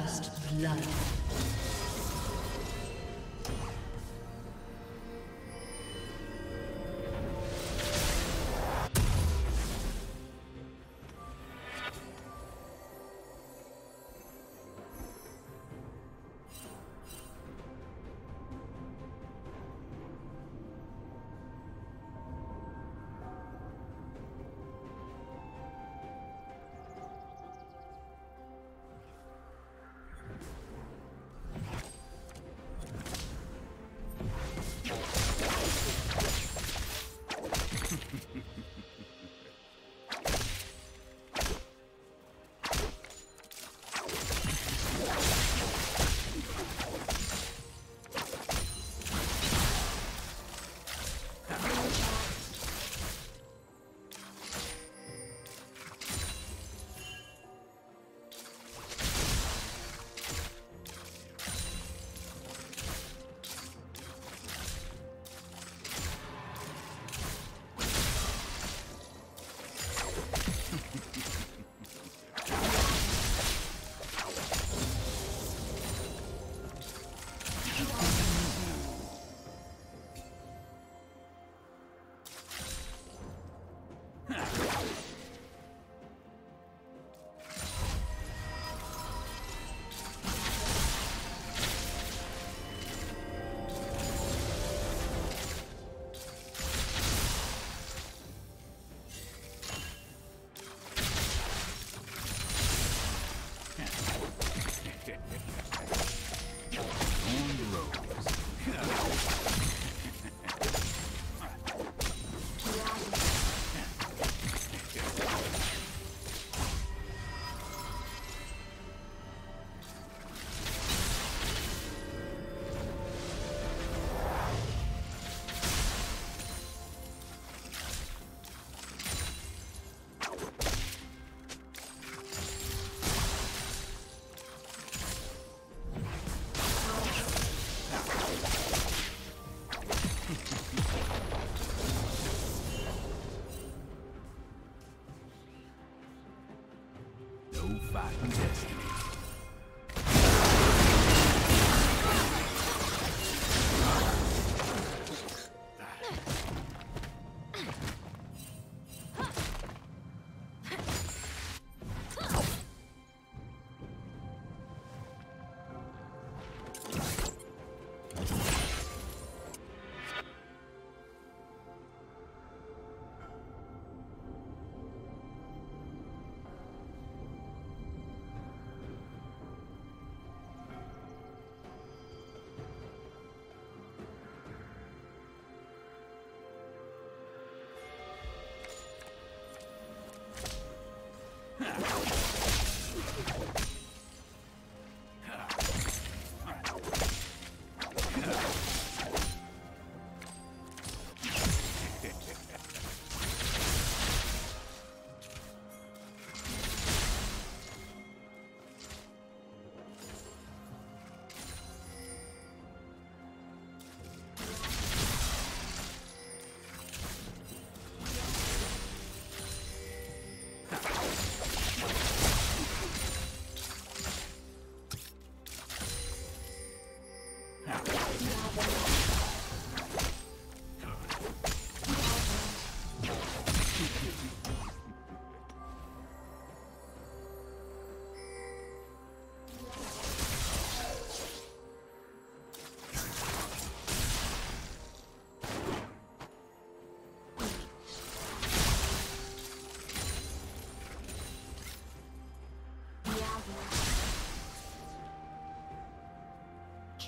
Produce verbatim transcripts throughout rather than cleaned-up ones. First blood.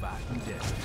Fighting destiny.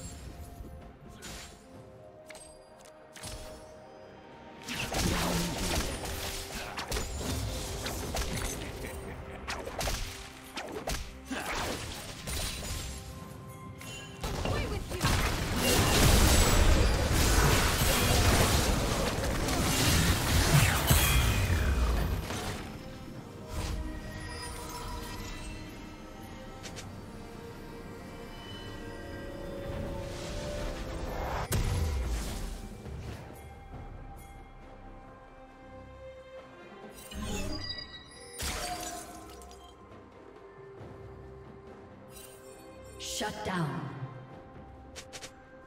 Shut down.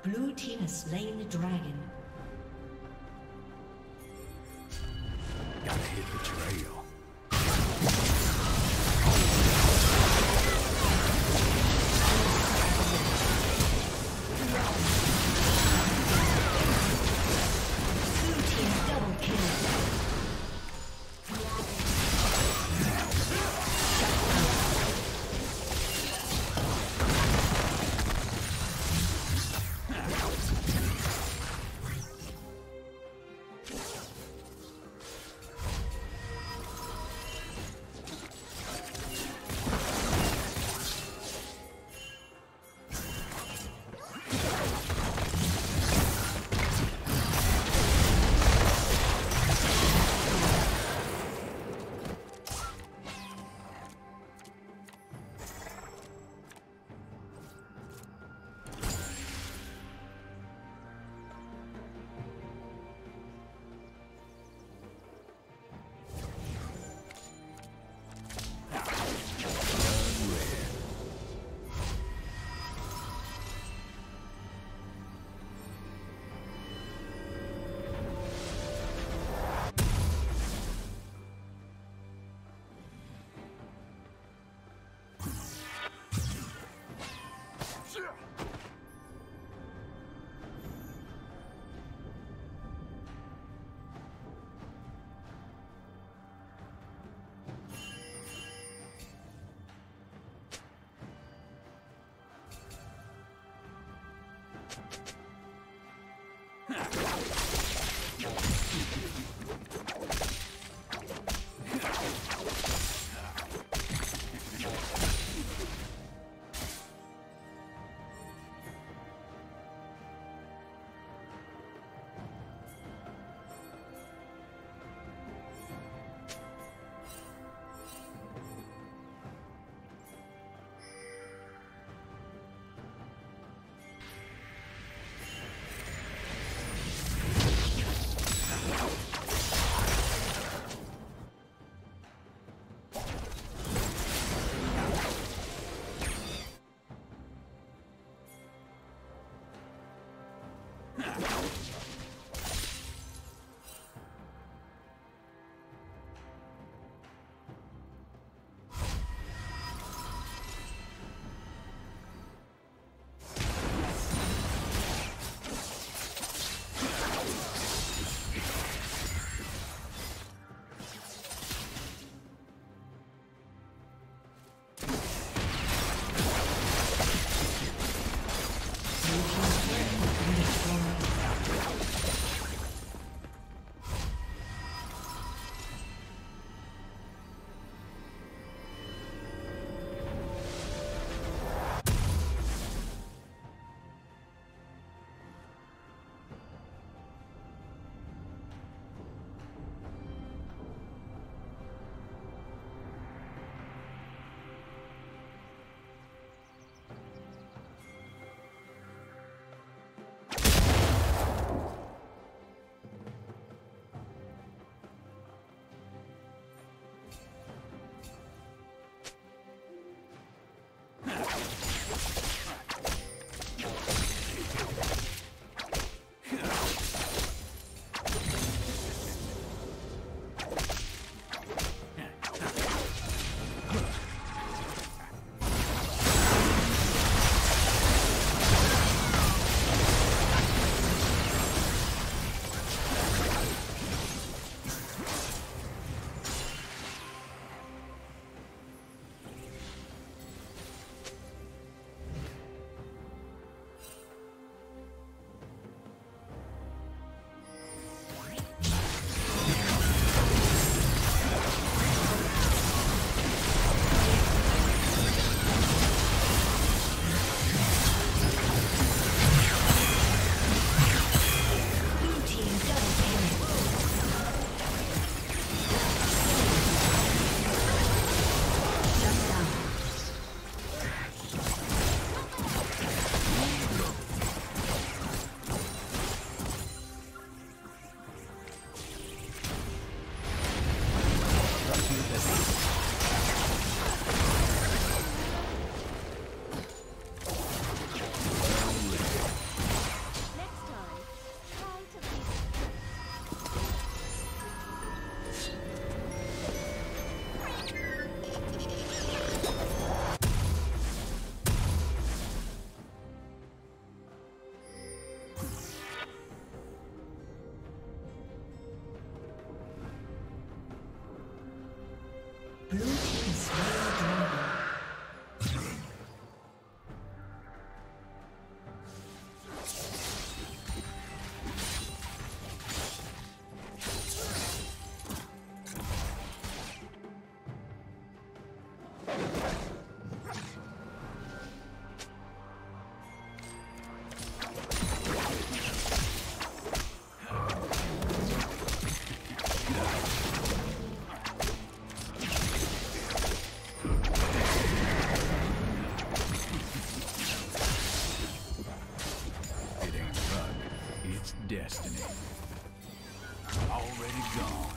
Blue team has slain the dragon. Gotta hit the trail. Destiny. Already gone.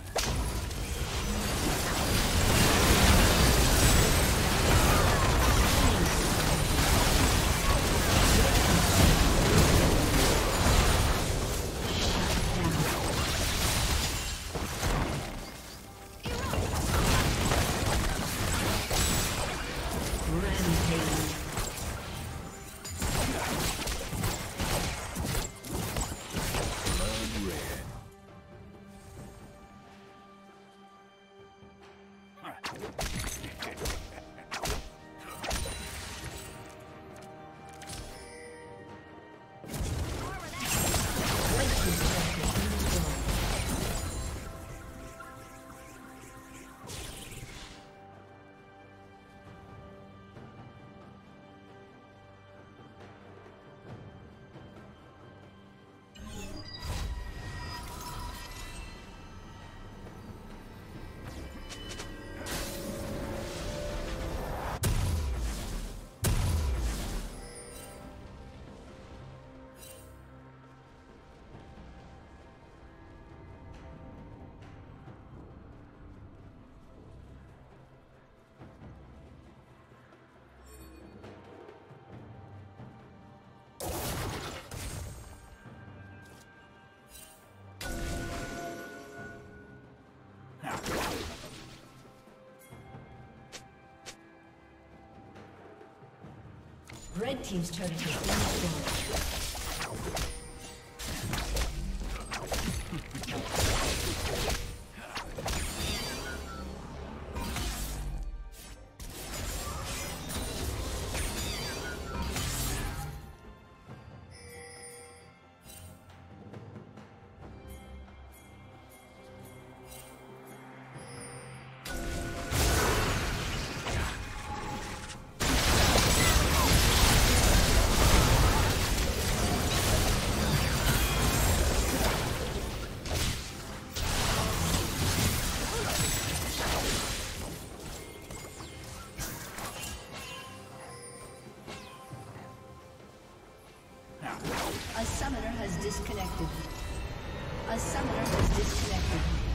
Red team's turret has been destroyed. A summoner has disconnected. A summoner has disconnected.